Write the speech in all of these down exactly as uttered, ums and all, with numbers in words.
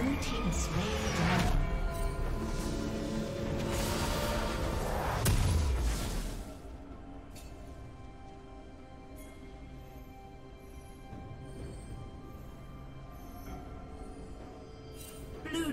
Blue team is laying down. Blue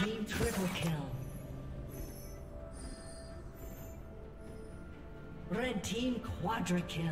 Team triple kill. Red team quadra kill.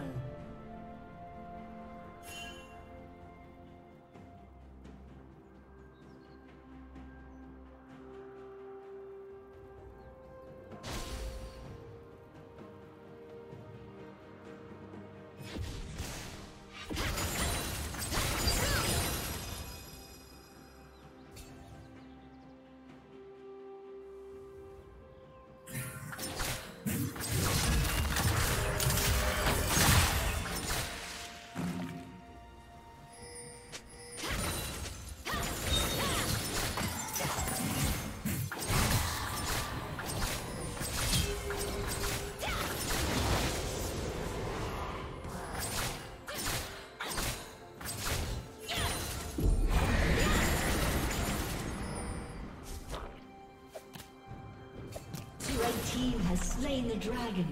the dragon.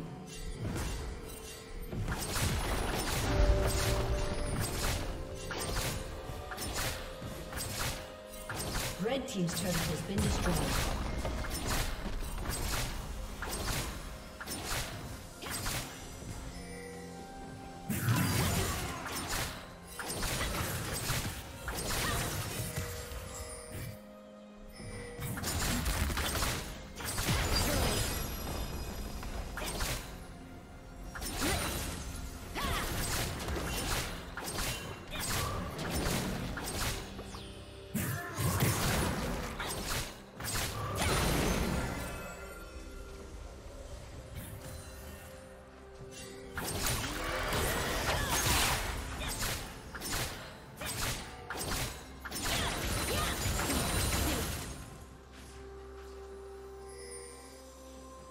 Red team's turret has been destroyed.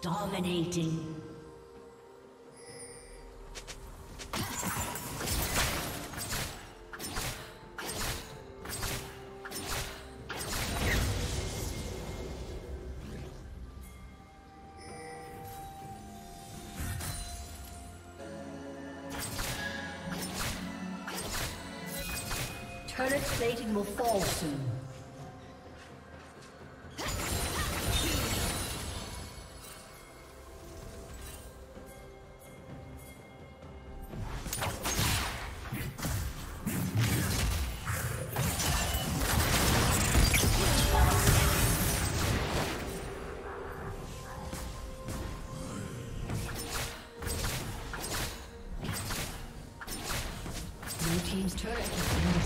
Dominating. Turret plating will fall soon. Team's turret has been destroyed.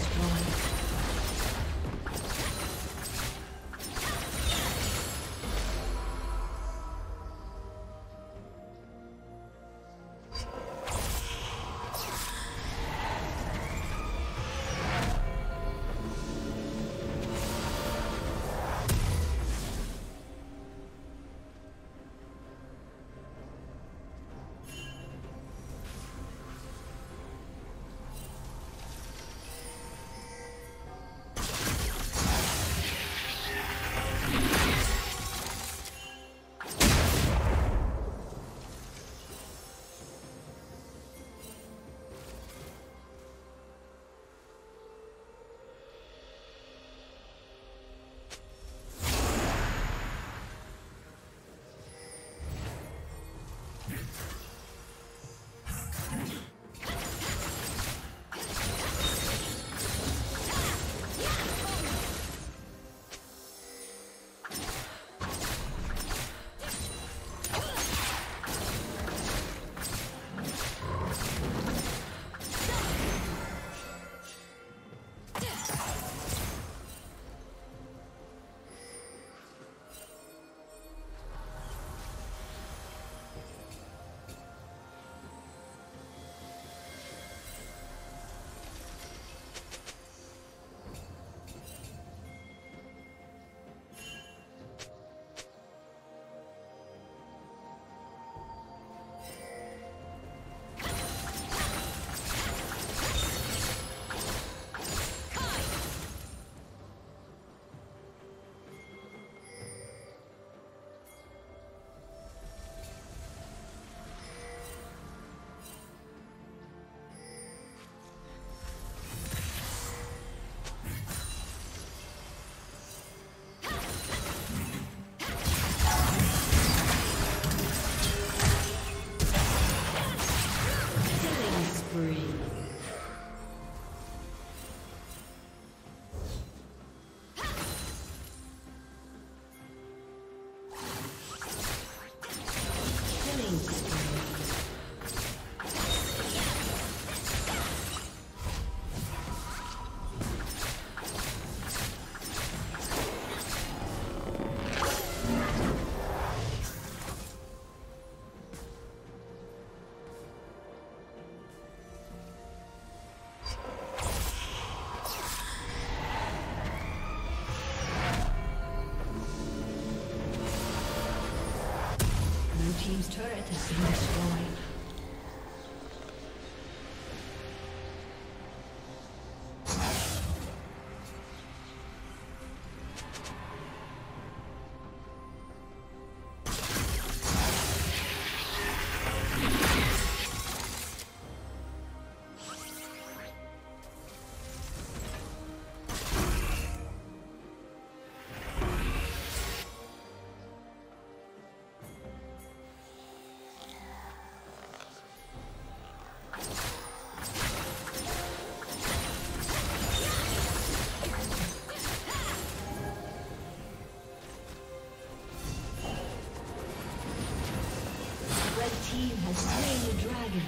team has slain the dragon.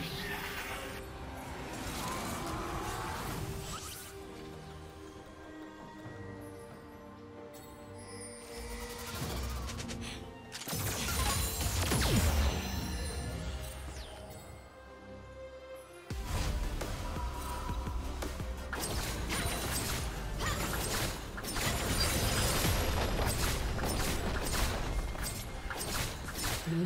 Blue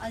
A